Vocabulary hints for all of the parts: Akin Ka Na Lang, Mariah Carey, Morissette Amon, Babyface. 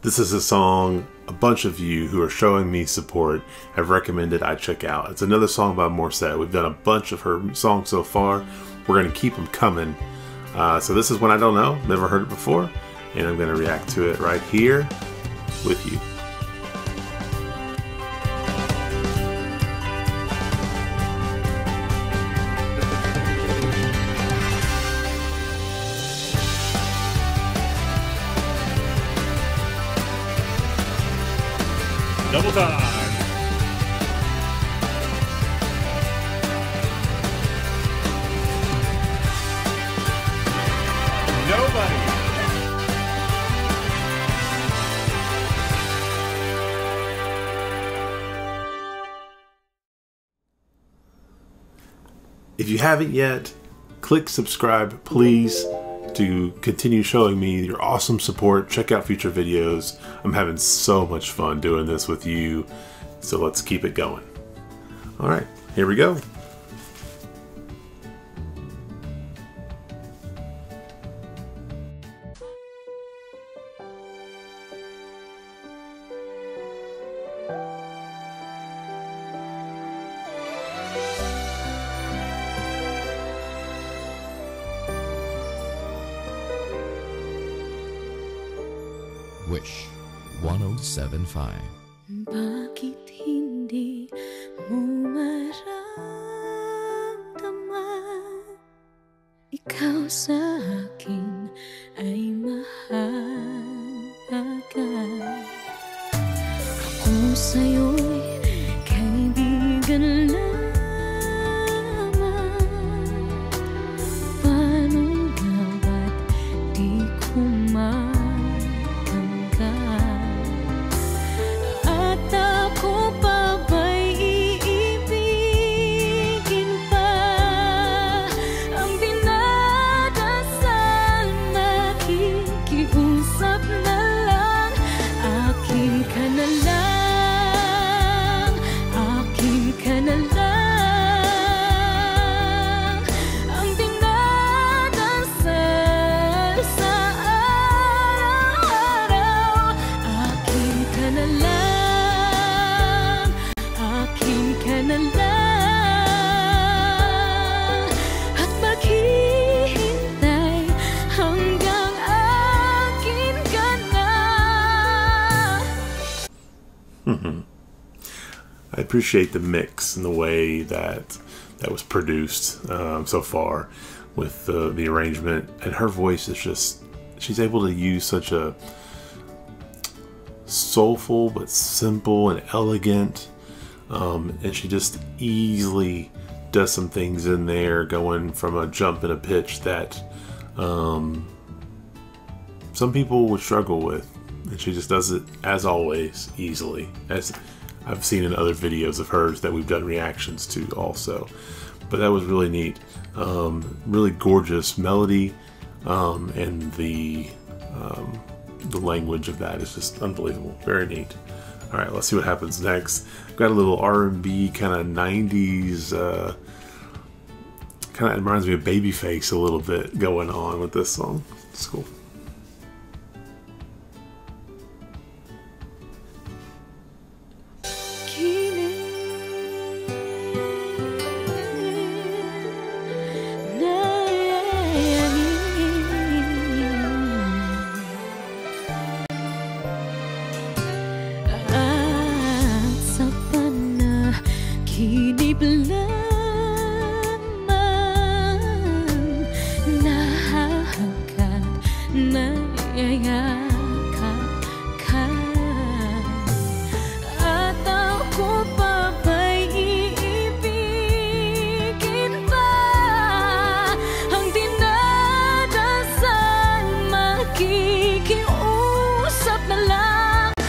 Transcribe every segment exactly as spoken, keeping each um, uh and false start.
This is a song a bunch of you who are showing me support have recommended I check out. It's another song by Morissette. We've done a bunch of her songs so far. We're going to keep them coming. Uh, so this is one I don't know, never heard it before, and I'm going to react to it right here with you. Double time! If you haven't yet, click subscribe, please, to continue showing me your awesome support. Check out future videos. I'm having so much fun doing this with you, so let's keep it going. All right, here we go. Wish one oh seven point five. Bakit hindi mo maramdaman? Ikaw sa akin ay mahalaga. Ako sa'yo'y kaibigan lang. Usap na lang, akin ka na lang, akin ka na lang. Ang dinadasal sa araw-araw, akin ka na lang, akin ka na lang. Mm-hmm. I appreciate the mix and the way that that was produced um, so far with the, the arrangement, and her voice is just, she's able to use such a soulful but simple and elegant, um, and she just easily does some things in there, going from a jump and a pitch that um, some people would struggle with. And she just does it, as always, easily, as I've seen in other videos of hers that we've done reactions to also. But that was really neat. Um, really gorgeous melody, um, and the um, the language of that is just unbelievable. Very neat. All right, let's see what happens next. Got a little R and B kind of nineties, uh, kind of reminds me of Babyface a little bit going on with this song. It's cool.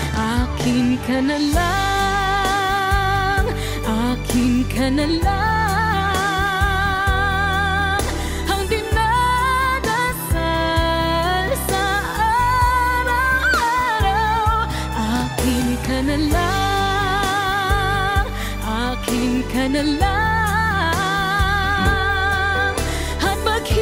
Akin ka na lang, akin ka na lang. Ang dinadasal sa araw-araw, akin ka na lang, akin ka na lang. Hanggang akin ka na.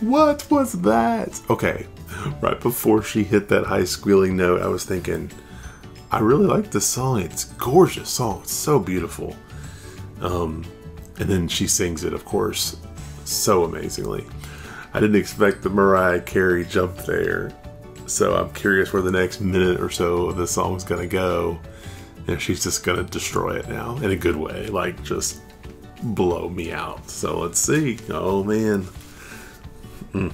What was that? Okay, right before she hit that high squealing note, I was thinking, I really like this song. It's a gorgeous song. It's so beautiful. Um, and then she sings it, of course, so amazingly. I didn't expect the Mariah Carey jump there. So I'm curious where the next minute or so of this song is going to go. And she's just going to destroy it now in a good way. Like, just blow me out. So let's see. Oh, man. Mm.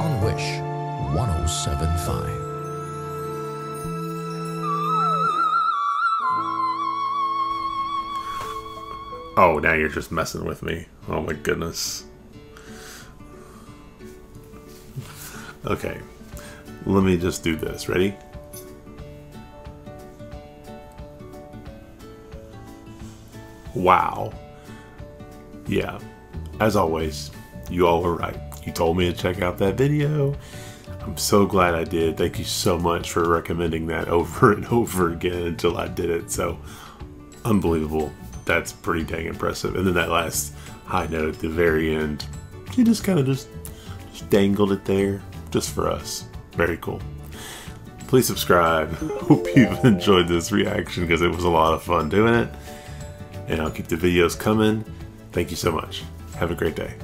On Wish one oh seven point five. Oh, now you're just messing with me. Oh my goodness. Okay. Let me just do this. Ready? Wow. Yeah. As always, you all were right. You told me to check out that video. I'm so glad I did. Thank you so much for recommending that over and over again until I did it. So unbelievable. That's pretty dang impressive. And then that last high note at the very end, she just kind of just, just dangled it there just for us. Very cool. Please subscribe. Hope you've enjoyed this reaction because it was a lot of fun doing it. And I'll keep the videos coming. Thank you so much. Have a great day.